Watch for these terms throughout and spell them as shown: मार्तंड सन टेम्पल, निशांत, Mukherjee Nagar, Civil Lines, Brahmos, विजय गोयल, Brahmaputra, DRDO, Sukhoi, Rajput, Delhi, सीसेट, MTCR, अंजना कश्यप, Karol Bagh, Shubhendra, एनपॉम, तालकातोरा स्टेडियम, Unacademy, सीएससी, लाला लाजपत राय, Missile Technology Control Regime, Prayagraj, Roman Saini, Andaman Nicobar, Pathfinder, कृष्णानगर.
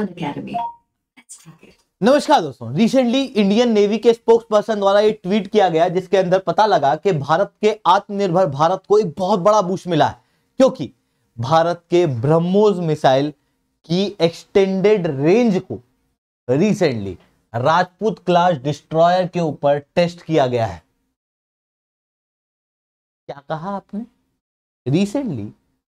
Unacademy. Let's crack it. नमस्कार दोस्तों, recently Indian navy के स्पोक्स पर्सन द्वारा ये ट्वीट किया गया जिसके अंदर पता लगा कि भारत के आत्मनिर्भर भारत को एक बहुत बड़ा बूस्ट मिला है क्योंकि भारत के ब्रह्मोस मिसाइल की एक्सटेंडेड रेंज को रिसेंटली राजपूत क्लास डिस्ट्रॉयर के ऊपर टेस्ट किया गया है। क्या कहा आपने? रिसेंटली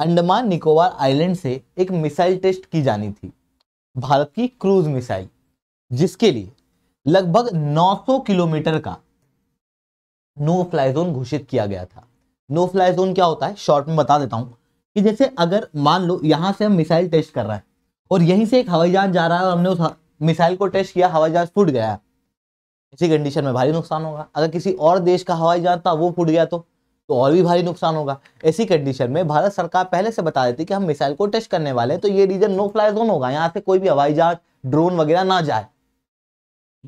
अंडमान निकोबार आइलैंड से एक मिसाइल टेस्ट की जानी थी, भारत की क्रूज मिसाइल, जिसके लिए लगभग 900 किलोमीटर का नो फ्लाई जोन घोषित किया गया था। नो फ्लाई जोन क्या होता है, शॉर्ट में बता देता हूं कि जैसे अगर मान लो यहां से हम मिसाइल टेस्ट कर रहे हैं और यहीं से एक हवाई जहाज जा रहा है और हमने उस मिसाइल को टेस्ट किया, हवाई जहाज फूट गया, इसी कंडीशन में भारी नुकसान होगा। अगर किसी और देश का हवाई जहाज था वो फूट गया तो और भी भारी नुकसान होगा। ऐसी कंडीशन में भारत सरकार पहले से बता देती कि हम मिसाइल को टेस्ट करने वाले हैं, तो ये रीजन नो फ्लाई जोन होगा, यहाँ से कोई भी हवाई जहाज ड्रोन वगैरह ना जाए।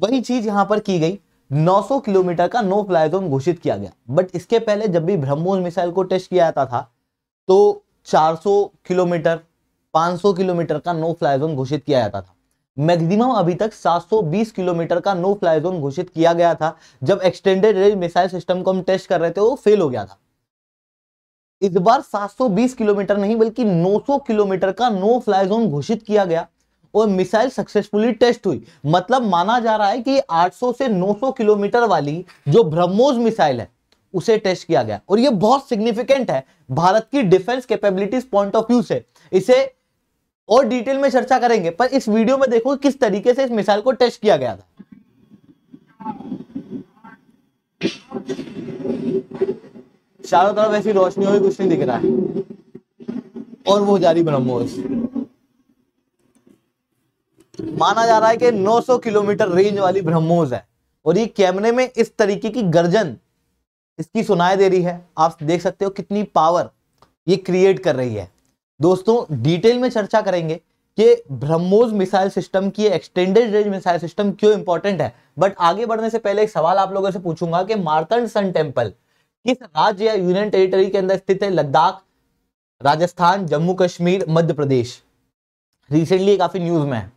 वही चीज यहां पर की गई, 900 किलोमीटर का नो फ्लाई जोन घोषित किया गया। बट इसके पहले जब भी ब्रह्मोस मिसाइल को टेस्ट किया जाता था तो 400 किलोमीटर 500 किलोमीटर का नो फ्लाई जोन घोषित किया जाता था। मैक्सिमम अभी तक 720 किलोमीटर का नो फ्लाई जोन घोषित किया गया था। जब एक्सटेंडेड रेंज मिसाइल सिस्टम को हम टेस्ट कर रहे थे वो फेल हो गया था। इस बार 720 किलोमीटर नहीं बल्कि 900 किलोमीटर का नो फ्लाई जोन घोषित किया गया और मिसाइल सक्सेसफुली टेस्ट हुई। मतलब माना जा रहा है कि 800 से 900 किलोमीटर वाली जो ब्रह्मोस मिसाइल है उसे टेस्ट किया गया और ये बहुत सिग्निफिकेंट है भारत की defence capabilities point of view से। इसे और डिटेल में चर्चा करेंगे, पर इस वीडियो में देखो किस तरीके से इस मिसाइल को टेस्ट किया गया था। चारों तरफ ऐसी रोशनी हुई, कुछ नहीं दिख रहा है और वो जारी ब्रह्मोस। माना जा रहा है कि 900 किलोमीटर रेंज वाली ब्रह्मोस है और ये कैमरे में इस तरीके की गर्जन इसकी सुनाई दे रही है। आप देख सकते हो कितनी पावर ये क्रिएट कर रही है। दोस्तों डिटेल में चर्चा करेंगे कि ब्रह्मोस मिसाइल सिस्टम की एक्सटेंडेड रेंज मिसाइल सिस्टम क्यों इंपॉर्टेंट है। बट आगे बढ़ने से पहले एक सवाल आप लोगों से पूछूंगा कि मार्तंड सन टेम्पल किस राज्य या यूनियन टेरिटरी के अंदर स्थित है? लद्दाख, राजस्थान, जम्मू कश्मीर, मध्य प्रदेश। रिसेंटली काफी न्यूज में है।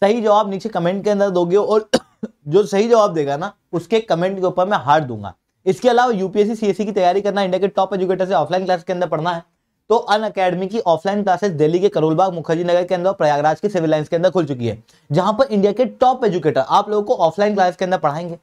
सही जवाब नीचे कमेंट के अंदर दोगे और जो सही जवाब देगा ना उसके कमेंट के ऊपर मैं हार्ट दूंगा। इसके अलावा यूपीएससी सीएससी की तैयारी करना, इंडिया के टॉप एजुकेटर से ऑफलाइन क्लास के अंदर पढ़ना है तो अन अकेडमी की ऑफलाइन क्लासेस दिल्ली के करोल बाग, मुखर्जी नगर के अंदर, प्रयागराज के सिविल लाइंस के अंदर खुल चुकी है, जहां पर इंडिया के टॉप एजुकेटर आप लोगों को ऑफलाइन क्लास के अंदर पढ़ाएंगे।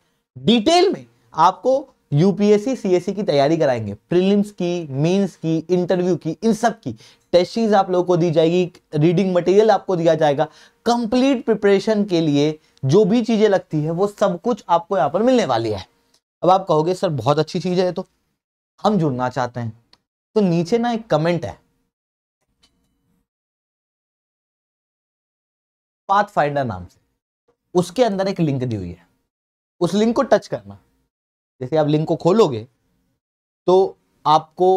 डिटेल में आपको यूपीएससी सीएससी की तैयारी कराएंगे, प्रीलिम्स की, मेंस की, इंटरव्यू की, इन सब की टेस्ट सीरीज आप लोगों को दी जाएगी, रीडिंग मटेरियल आपको दिया जाएगा। कंप्लीट प्रिपरेशन के लिए जो भी चीजें लगती है वो सब कुछ आपको यहाँ पर मिलने वाली है। अब आप कहोगे सर बहुत अच्छी चीज है, तो हम जुड़ना चाहते हैं, तो नीचे ना एक कमेंट है पाथ फाइंडर नाम से, उसके अंदर एक लिंक दी हुई है, उस लिंक को टच करना। जैसे आप लिंक को खोलोगे तो आपको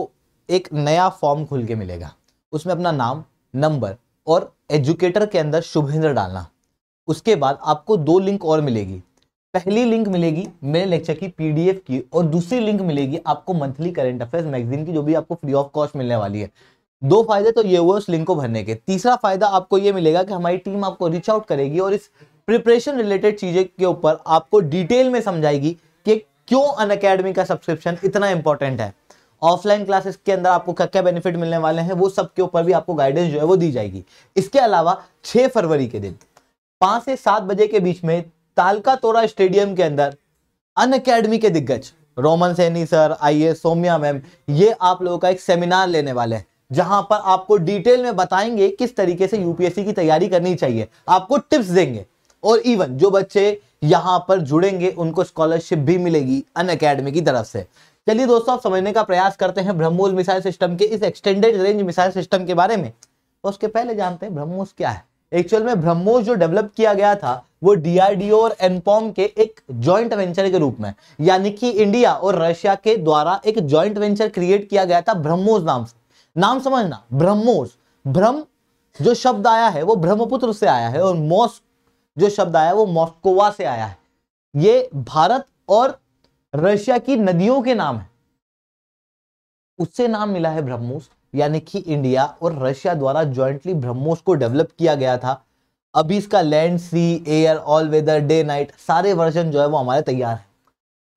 एक नया फॉर्म खुल के मिलेगा, उसमें अपना नाम, नंबर और एजुकेटर के अंदर शुभेंद्र डालना। उसके बाद आपको दो लिंक और मिलेगी। पहली लिंक मिलेगी मेरे लेक्चर की पीडीएफ की और दूसरी लिंक मिलेगी आपको मंथली करंट अफेयर्स मैगजीन की, जो भी आपको फ्री ऑफ कॉस्ट मिलने वाली है। दो फायदे तो ये हुए उस लिंक को भरने के। तीसरा फायदा आपको ये मिलेगा कि हमारी टीम आपको रीच आउट करेगी और इस प्रिपरेशन रिलेटेड चीजें के ऊपर आपको डिटेल में समझाएगी कि क्यों अनअकैडमी का सब्सक्रिप्शन इतना इंपॉर्टेंट है, ऑफलाइन क्लासेस के अंदर आपको क्या क्या बेनिफिट मिलने वाले हैं, वो सब के ऊपर भी आपको गाइडेंस जो है वो दी जाएगी। इसके अलावा 6 फरवरी के दिन 5 से 7 बजे के बीच में तालकातोरा स्टेडियम के अंदर अनअकैडमी के दिग्गज Roman Saini sir, IAS Saumya ma'am, ये आप लोगों का एक सेमिनार लेने वाले हैं जहां पर आपको डिटेल में बताएंगे किस तरीके से यूपीएससी की तैयारी करनी चाहिए, आपको टिप्स देंगे और इवन जो बच्चे यहाँ पर जुड़ेंगे उनको स्कॉलरशिप भी मिलेगी अनअकैडमी की तरफ से। चलिए दोस्तों, आप समझने का प्रयास करते हैं ब्रह्मोस मिसाइल सिस्टम के इस एक्सटेंडेड रेंज मिसाइल सिस्टम के बारे में। उसके पहले जानते हैं ब्रह्मोस क्या है। एक्चुअल में ब्रह्मोस जो डेवलप किया गया था वो डीआरडीओ और एनपॉम के एक जॉइंट वेंचर के रूप में, यानी कि इंडिया और रशिया के द्वारा एक जॉइंट वेंचर क्रिएट किया गया था ब्रह्मोस नाम से। नाम समझना, ब्रह्मोस, ब्रह्म जो शब्द आया है वो ब्रह्मपुत्र से आया है और मॉस जो शब्द आया वो मॉस्कोवा से आया है। ये भारत और रशिया की नदियों के नाम है, उससे नाम मिला है ब्रह्मोस। यानी कि इंडिया और रशिया द्वारा जॉइंटली ब्रह्मोस को डेवलप किया गया था। अभी इसका land, sea, air, all weather, day, night सारे वर्जन जो है वो हमारे तैयार हैं।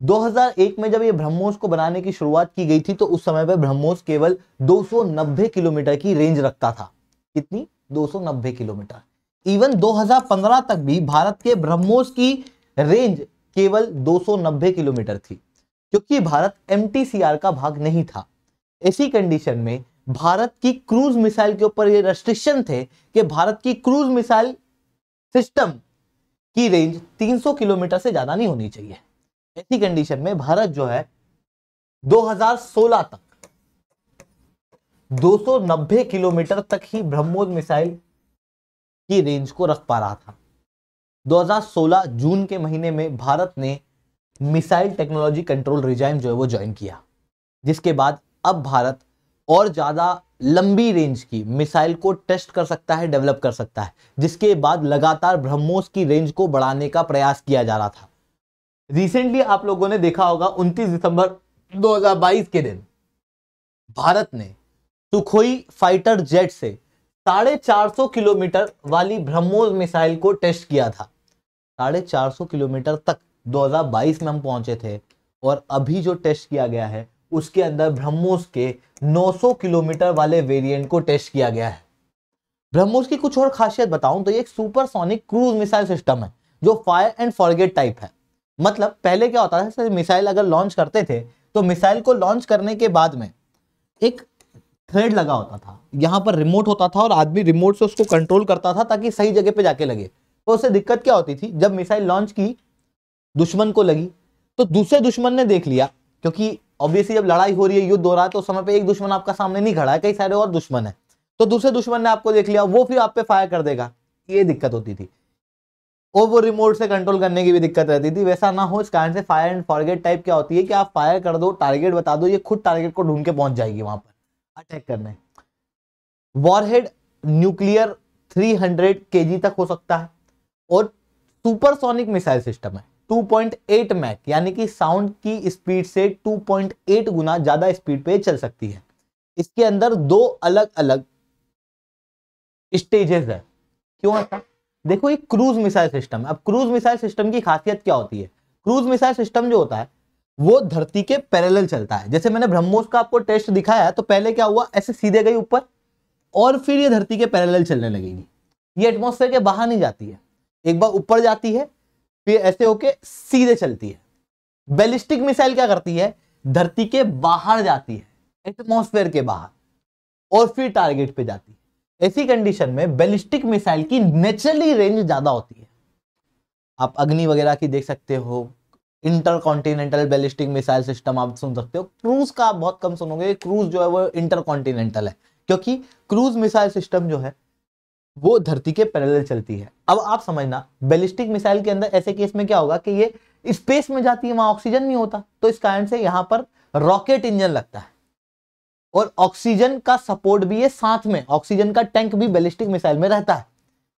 2001 में जब ये ब्रह्मोस को बनाने की शुरुआत की गई थी तो उस समय पर ब्रह्मोस केवल 290 किलोमीटर की रेंज रखता था। कितनी? 290 किलोमीटर। इवन 2015 तक भी भारत के ब्रह्मोस की रेंज केवल 290 किलोमीटर थी, क्योंकि भारत MTCR का भाग नहीं था। ऐसी कंडीशन में भारत की क्रूज मिसाइल के ऊपर ये रेस्ट्रिक्शन थे कि भारत की क्रूज मिसाइल सिस्टम की रेंज 300 किलोमीटर से ज्यादा नहीं होनी चाहिए। ऐसी कंडीशन में भारत जो है 2016 तक 290 किलोमीटर तक ही ब्रह्मोस मिसाइल की रेंज को रख पा रहा था। 2016 जून के महीने में भारत ने मिसाइल टेक्नोलॉजी कंट्रोल रिजाइम जो है वो ज्वाइन किया, जिसके बाद अब भारत और ज़्यादा लंबी रेंज की मिसाइल को टेस्ट कर सकता है, डेवलप कर सकता है, जिसके बाद लगातार ब्रह्मोस की रेंज को बढ़ाने का प्रयास किया जा रहा था। रिसेंटली आप लोगों ने देखा होगा 29 दिसंबर 2022 के दिन भारत ने सुखोई फाइटर जेट से 450 किलोमीटर वाली ब्रह्मोस मिसाइल को टेस्ट किया था। 450 किलोमीटर तक 2022 में हम पहुंचे थे और अभी जो टेस्ट किया गया है उसके अंदर ब्रह्मोस के 900 किलोमीटर वाले वेरिएंट को टेस्ट किया गया है। ब्रह्मोस की कुछ और खासियत बताऊं तो ये एक सुपरसोनिक क्रूज मिसाइल सिस्टम है जो फायर एंड फॉरगेट टाइप है। मतलब पहले क्या होता था, मिसाइल अगर लॉन्च करते थे तो मिसाइल को लॉन्च करने के बाद में एक थ्रेड लगा होता था, यहाँ पर रिमोट होता था और आदमी रिमोट से उसको कंट्रोल करता था ताकि सही जगह पे जाके लगे। तो उससे दिक्कत क्या होती थी, जब मिसाइल लॉन्च की दुश्मन को लगी तो दूसरे दुश्मन ने देख लिया, क्योंकि ऑब्वियसली जब लड़ाई हो रही है, युद्ध हो रहा है, तो उस समय पे एक दुश्मन आपका सामने नहीं खड़ा है, कई सारे और दुश्मन है, तो दूसरे दुश्मन ने आपको देख लिया, वो फिर आप पे फायर कर देगा, ये दिक्कत होती थी। और वो रिमोट से कंट्रोल करने की भी दिक्कत रहती थी। वैसा ना हो इस कारण से फायर एंड फॉरगेट टाइप क्या होती है कि आप फायर कर दो, टारगेट बता दो, ये खुद टारगेट को ढूंढ के पहुंच जाएगी वहां पर अटैक करने। वॉरहेड न्यूक्लियर 300 kg तक हो सकता है और सुपरसोनिक मिसाइल सिस्टम है। 2.8 मैक यानी कि साउंड की स्पीड से 2.8 गुना ज्यादा स्पीड पे चल सकती है। इसके अंदर दो अलग अलग स्टेजेस है। क्यों ऐसा? देखो, ये क्रूज मिसाइल सिस्टम है। अब क्रूज मिसाइल सिस्टम की खासियत क्या होती है, क्रूज मिसाइल सिस्टम जो होता है वो धरती के पैरेलल चलता है। जैसे मैंने ब्रह्मोस का आपको टेस्ट दिखाया तो पहले क्या हुआ, ऐसे सीधे गई ऊपर और फिर ये धरती के पैरेलल चलने लगेगी। ये एटमॉस्फेयर के बाहर नहीं जाती है, एक बार ऊपर जाती है फिर ऐसे होके सीधे चलती है। बैलिस्टिक मिसाइल क्या करती है, धरती के बाहर जाती है, एटमॉस्फेयर के बाहर, और फिर टारगेट पे जाती है। ऐसी कंडीशन में बैलिस्टिक मिसाइल की नेचुरली रेंज ज्यादा होती है। आप अग्नि वगैरह की देख सकते हो, इंटरकॉन्टिनेंटल बैलिस्टिक मिसाइल सिस्टम आप सुन सकते हो। क्रूज का आप बहुत कम सुनोगे, क्रूज जो है वो इंटरकॉन्टिनेंटल है, क्योंकि क्रूज मिसाइल सिस्टम जो है वो धरती के पैरेलल चलती है। अब आप समझना, बैलिस्टिक मिसाइल के अंदर ऐसे केस में क्या होगा कि ये स्पेस में जाती है, वहां ऑक्सीजन नहीं होता, तो इस कारण से यहाँ पर रॉकेट इंजन लगता है और ऑक्सीजन का सपोर्ट भी है, साथ में ऑक्सीजन का टैंक भी बैलिस्टिक मिसाइल में रहता है।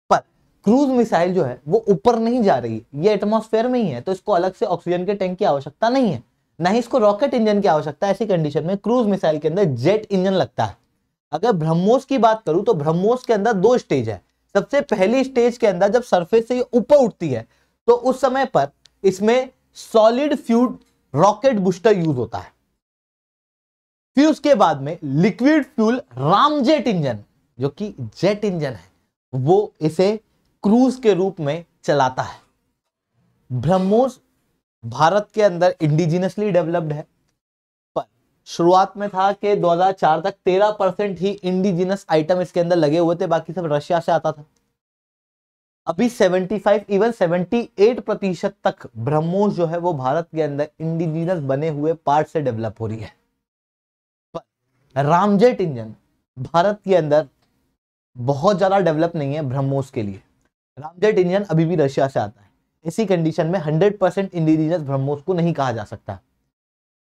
पर क्रूज मिसाइल जो है वो ऊपर नहीं जा रही, ये एटमॉस्फेयर में ही है, तो इसको अलग से ऑक्सीजन के टैंक की आवश्यकता नहीं है, ना ही इसको रॉकेट इंजन की आवश्यकता है। ऐसी कंडीशन में क्रूज मिसाइल के अंदर जेट इंजन लगता है। अगर ब्रह्मोस की बात करूं तो ब्रह्मोस के अंदर दो स्टेज है। सबसे पहली स्टेज के अंदर जब सरफेस से ऊपर उठती है तो उस समय पर इसमें solid fuel rocket booster use होता है, फिर उसके बाद में लिक्विड फ्यूल रामजेट इंजन जो कि जेट इंजन है वो इसे क्रूज के रूप में चलाता है। ब्रह्मोस भारत के अंदर इंडिजिनसली डेवलप्ड है, पर शुरुआत में था कि 2004 तक 13% ही इंडिजिनस आइटम इसके अंदर लगे हुए थे, बाकी सब रशिया से आता था। अभी 75 इवन 78% तक ब्रह्मोस जो है वो भारत के अंदर इंडिजिनस बने हुए पार्ट से डेवलप हो रही है। रामजेट इंजन भारत के अंदर बहुत ज़्यादा डेवलप नहीं है ब्रह्मोस के लिए, रामजेट इंजन अभी भी रशिया से आता है। इसी कंडीशन में 100% इंडिजिनस ब्रह्मोस को नहीं कहा जा सकता।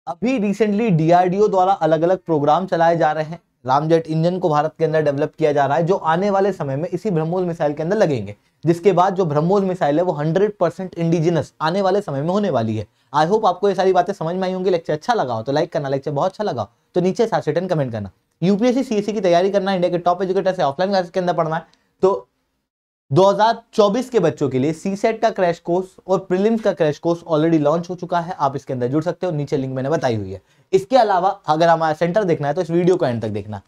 अभी रिसेंटली DRDO द्वारा अलग अलग प्रोग्राम चलाए जा रहे हैं, रामजेट इंजन को भारत के अंदर डेवलप किया जा रहा है, जो आने वाले समय में इसी ब्रह्मोस मिसाइल के अंदर लगेंगे, जिसके बाद जो ब्रह्मोस मिसाइल है वो 100% इंडिजिनस आने वाले समय में होने वाली है। आई होप आपको ये सारी बातें समझ में आई होंगी। लेक्चर अच्छा लगा हो तो लाइक करना, लेक्चर बहुत अच्छा लगा तो नीचे 7/10 कमेंट करना। यूपीएससी सीएससी की तैयारी करना है, इंडिया के टॉप एजुकेटर से ऑफलाइन क्लासेस के अंदर पढ़ना है, तो 2024 के बच्चों के लिए सीसेट का क्रैश कोर्स और प्रीलिम्स का क्रैश कोर्स ऑलरेडी लॉन्च हो चुका है, आप इसके अंदर जुड़ सकते हो, नीचे लिंक मैंने बताई हुई है। इसके अलावा अगर हमारा सेंटर देखना है तो इस वीडियो को एंड तक देखना।